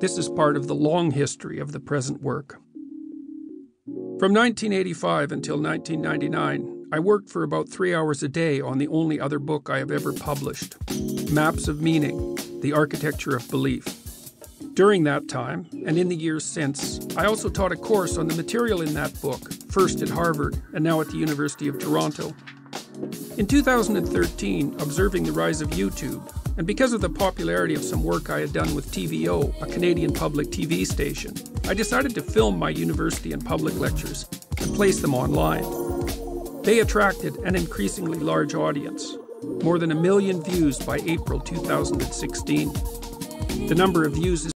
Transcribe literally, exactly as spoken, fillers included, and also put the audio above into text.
This is part of the long history of the present work. From nineteen eighty-five until nineteen ninety-nine, I worked for about three hours a day on the only other book I have ever published, Maps of Meaning: The Architecture of Belief. During that time, and in the years since, I also taught a course on the material in that book, first at Harvard and now at the University of Toronto. In two thousand thirteen, observing the rise of YouTube, and because of the popularity of some work I had done with T V O, a Canadian public T V station, I decided to film my university and public lectures and place them online. They attracted an increasingly large audience, more than a million views by April two thousand sixteen. The number of views is